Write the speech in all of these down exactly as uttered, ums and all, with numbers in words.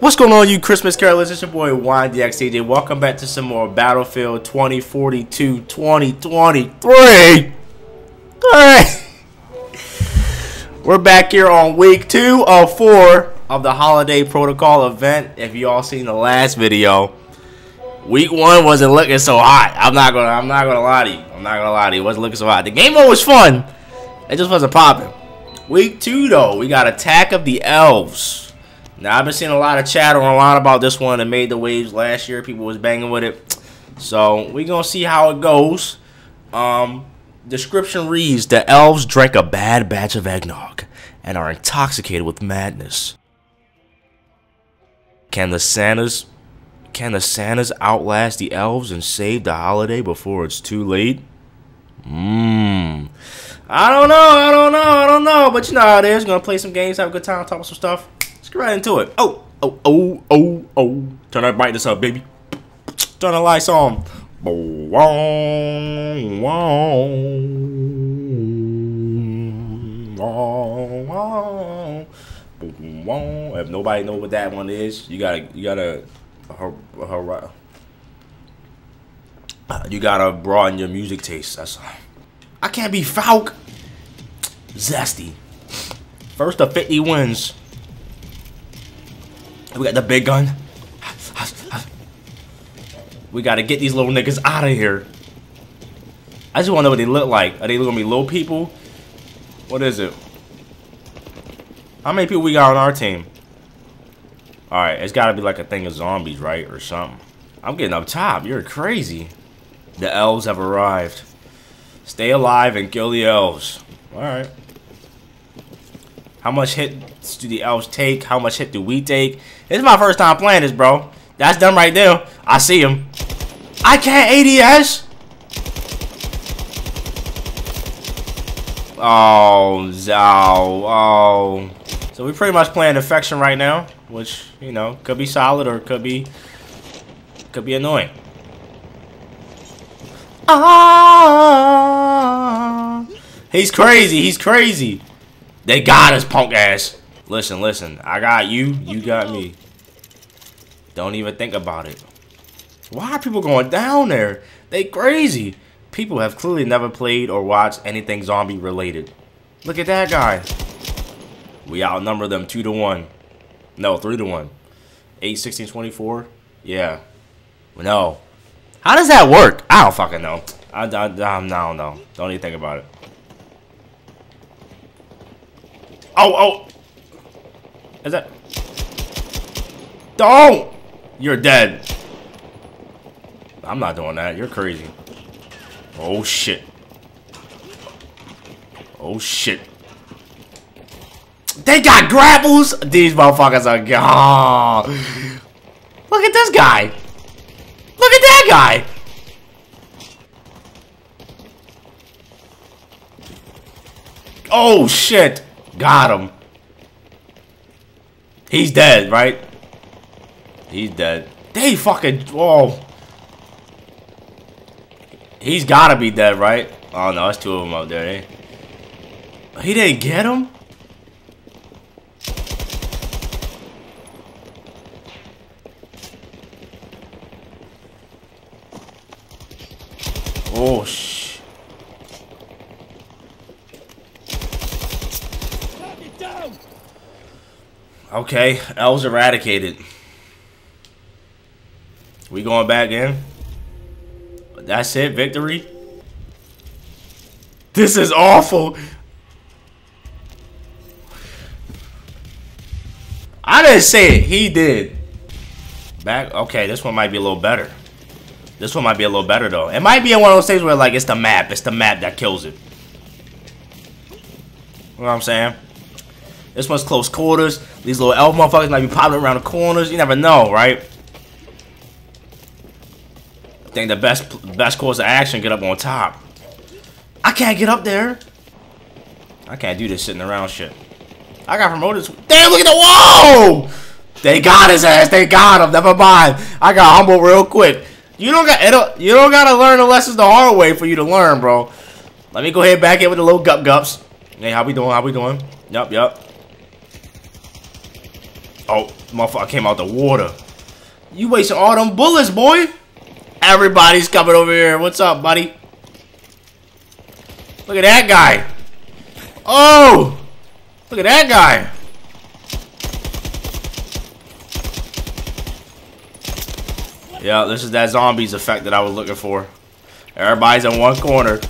What's going on, you Christmas carolers? It's your boy YnDxCj. Welcome back to some more Battlefield twenty forty-two twenty twenty-three. We're back here on week two of four of the Holiday Protocol event. If you all seen the last video, week one wasn't looking so hot. I'm not gonna, I'm not gonna lie to you. I'm not gonna lie to you. It wasn't looking so hot. The game mode was fun. It just wasn't popping. Week two though, we got Attack of the Elves. Now, I've been seeing a lot of chatter online about this one that made the waves last year. People was banging with it. So, we're going to see how it goes. Um, description reads, the elves drank a bad batch of eggnog and are intoxicated with madness. Can the Santas, can the Santas outlast the elves and save the holiday before it's too late? Mmm. I don't know, I don't know, I don't know. But you know how it is. We're going to play some games, have a good time, talk about some stuff. Get right into it. Oh, oh, oh, oh, oh. Turn that brightness up, baby. Turn the lights on. If nobody know what that one is, you gotta, you gotta, you gotta broaden your music taste. That's, I can't be Falk. Zesty. First of fifty wins. We got the big gun. We gotta get these little niggas out of here. I just wanna know what they look like. Are they gonna be little people? What is it? How many people we got on our team? Alright, it's gotta be like a thing of zombies, right? Or something. I'm getting up top. You're crazy. The elves have arrived. Stay alive and kill the elves. Alright. How much hits do the elves take? How much hit do we take? This is my first time playing this, bro. That's them right there. I see him. I can't A D S. Oh, oh, oh. So we're pretty much playing Infection right now, which, you know, could be solid or could be, could be annoying. Ah, he's crazy. He's crazy. They got us, punk ass. Listen, listen. I got you. You got me. Don't even think about it. Why are people going down there? They crazy. People have clearly never played or watched anything zombie related. Look at that guy. We outnumber them two to one. No, three to one. eight, sixteen, twenty-four. Yeah. No. How does that work? I don't fucking know. I, I, I don't know. Don't even think about it. Oh, oh. Is that? Don't. You're dead. I'm not doing that. You're crazy. Oh, shit. Oh, shit. They got grapples. These motherfuckers are gone. Oh. Look at this guy. Look at that guy. Oh, shit. Got him. He's dead, right? He's dead. They fucking... Whoa. He's gotta be dead, right? Oh, no. That's two of them out there. Eh? He didn't get him? Oh, shit. Okay, elves eradicated. We going back in. That's it, victory. This is awful. I didn't say it. He did. Back. Okay, this one might be a little better. This one might be a little better though. It might be one of those things where like it's the map. It's the map that kills it. You know what I'm saying? This one's close quarters. These little elf motherfuckers might be popping around the corners. You never know, right? I think the best best course of action, get up on top. I can't get up there. I can't do this sitting around shit. I got promoted. Damn, look at the wall! They got his ass. They got him. Never mind. I got humbled real quick. You don't got. It'll, you don't gotta learn the lessons the hard way for you to learn, bro. Let me go ahead back in with the little gup gups. Hey, how we doing? How we doing? Yup, yup. Oh, motherfucker came out the water. You wasting all them bullets, boy. Everybody's coming over here. What's up, buddy? Look at that guy. Oh! Look at that guy. Yeah, this is that zombies effect that I was looking for. Everybody's in one corner.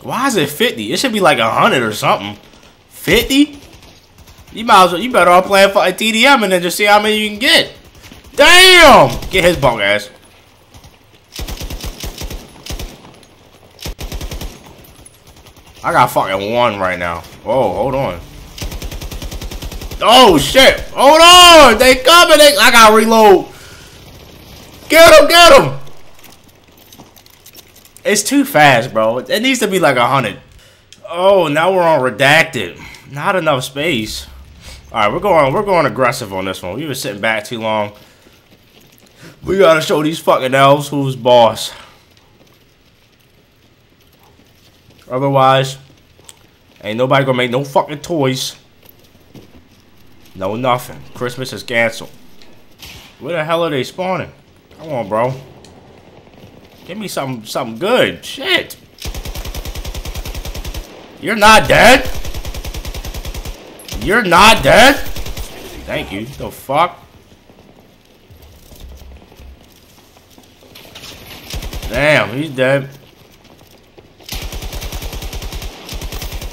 Why is it fifty? It should be like a hundred or something. fifty? You might as well, you better all play for a T D M and then just see how many you can get. Damn! Get his bunk ass. I got fucking one right now. Whoa, hold on. Oh shit! Hold on! They coming! They, I gotta reload. Get him! Get him! It's too fast, bro. It needs to be like a hundred. Oh, now we're on redacted. Not enough space. All right, we're going. We're going aggressive on this one. We've been sitting back too long. We gotta show these fucking elves who's boss. Otherwise, ain't nobody gonna make no fucking toys. No nothing. Christmas is canceled. Where the hell are they spawning? Come on, bro. Give me something, something good. Shit. You're not dead. You're not dead. Thank you. The fuck. Damn, he's dead.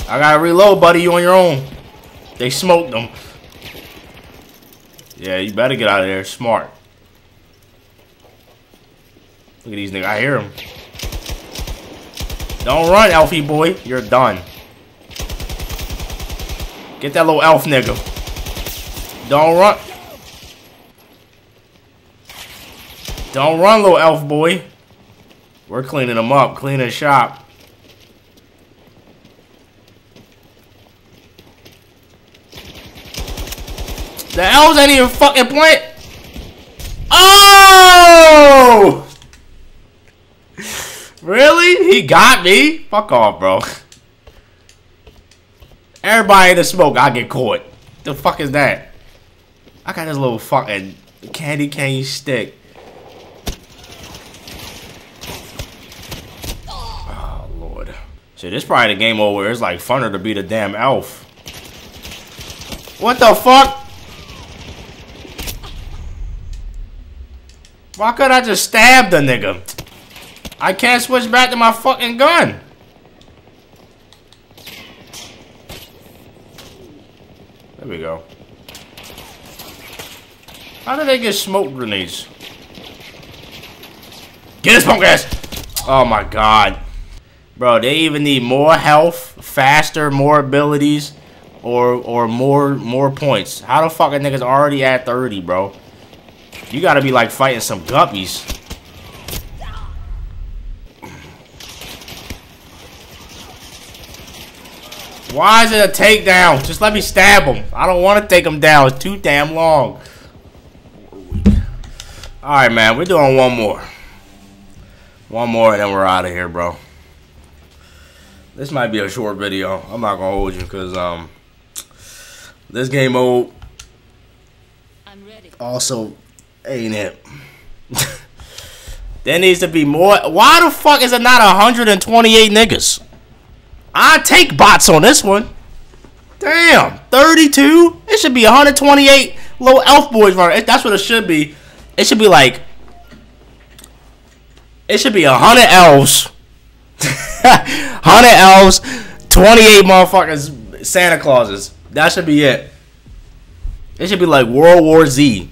I gotta reload, buddy. You on your own. They smoked them. Yeah, you better get out of there. Smart. Look at these niggas. I hear them. Don't run, Elfie boy. You're done. Get that little elf nigga. Don't run. Don't run, little elf boy. We're cleaning them up. Cleaning the shop. The elves ain't even fucking playing. Oh! Really? He got me? Fuck off, bro. Everybody in the smoke, I get caught. The fuck is that? I got this little fucking candy cane stick. Oh, Lord. Shit, this is probably the game over. It's like funner to be the damn elf. What the fuck? Why couldn't I just stab the nigga? I can't switch back to my fucking gun. There we go. How did they get smoke grenades? Get his punk ass! Oh my god. Bro, they even need more health, faster, more abilities, or or more more points. How the fucking niggas already at thirty, bro? You gotta be like fighting some guppies. Why is it a takedown? Just let me stab him. I don't want to take him down. It's too damn long. Alright, man. We're doing one more. One more and then we're out of here, bro. This might be a short video. I'm not going to hold you because um, this game mode also ain't it. There needs to be more. Why the fuck is it not one hundred twenty-eight niggas? I take bots on this one. Damn, thirty-two. It should be one hundred twenty-eight little elf boys running. That's what it should be. It should be like. It should be one hundred elves, one hundred elves, twenty-eight motherfuckers, Santa Clauses. That should be it. It should be like World War Z.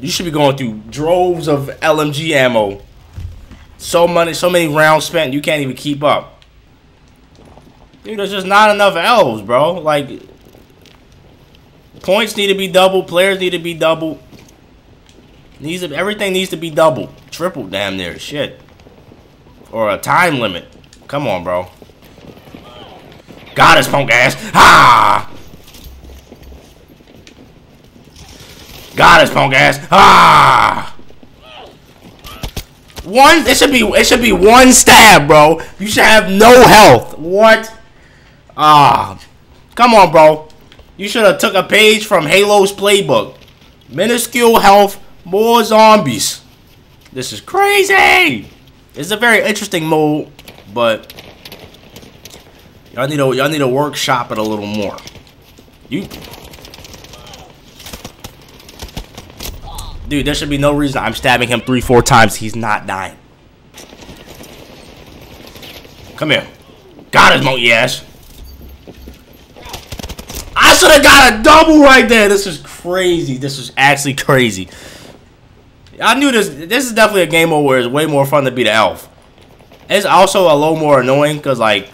You should be going through droves of L M G ammo. So many, so many rounds spent, you can't even keep up. Dude, there's just not enough elves, bro. Like, points need to be doubled. Players need to be doubled. Needs to, everything needs to be doubled. Triple, damn near. Shit. Or a time limit. Come on, bro. Got his punk ass. Ha! Got his punk ass. Ha! One, it should be, it should be one stab, bro. You should have no health. What? Ah, come on, bro. You should have took a page from Halo's playbook. Minuscule health, more zombies. This is crazy. It's a very interesting mode, but y'all need to y'all need to workshop it a little more. You, dude, there should be no reason I'm stabbing him three, four times. He's not dying. Come here. Got his monkey ass. I should have got a double right there. This is crazy. This is actually crazy. I knew this. This is definitely a game mode where it's way more fun to be the elf. It's also a little more annoying because, like,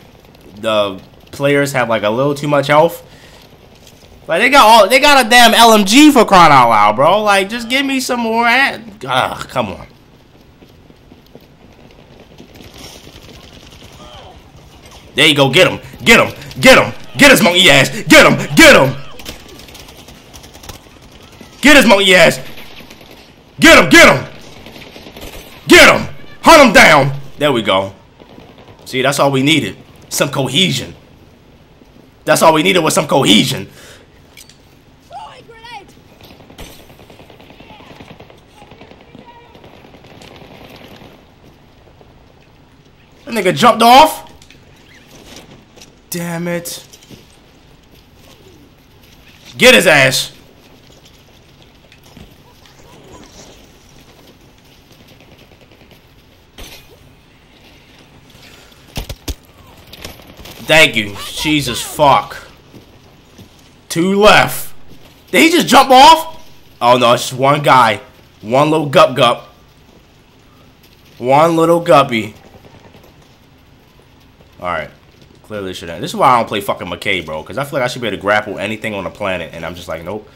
the players have, like, a little too much health. Like, they got all, they got a damn L M G for crying out loud, bro. Like, just give me some more. Ugh, come on. There you go. Get him. Get him. Get him. Get his monkey ass. Get him. Get him. Get his monkey ass. Get him. Get him. Get him. Hunt him down. There we go. See, that's all we needed. Some cohesion. That's all we needed was some cohesion. That nigga jumped off. Damn it. Get his ass. Thank you. Jesus fuck. Two left. Did he just jump off? Oh no, it's just one guy. One little gup gup. One little guppy. Alright. Clearly should end. This is why I don't play fucking McKay, bro. Because I feel like I should be able to grapple anything on the planet. And I'm just like, nope.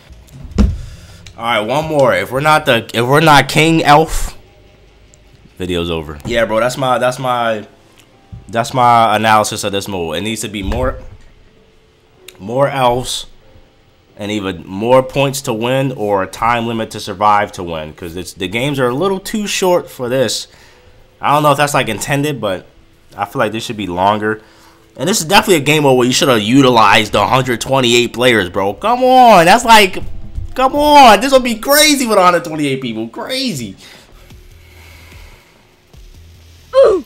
Alright, one more. If we're not the if we're not King Elf, video's over. Yeah, bro, that's my that's my That's my analysis of this mode. It needs to be more, more elves, and even more points to win or a time limit to survive to win. Because it's the games are a little too short for this. I don't know if that's like intended, but I feel like this should be longer. And this is definitely a game mode where you should have utilized the one hundred twenty-eight players, bro. Come on, that's like, come on, this would be crazy with one hundred twenty-eight people. Crazy. Ooh.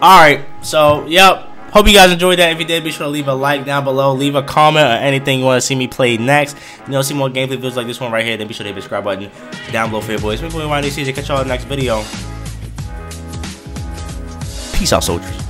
Alright, so, yep. Hope you guys enjoyed that. If you did, be sure to leave a like down below. Leave a comment or anything you want to see me play next. You know, see more gameplay videos like this one right here. Then be sure to hit the subscribe button down below for your boys. We're going to Y N D X C J. Catch y'all in the next video. Peace out, soldiers.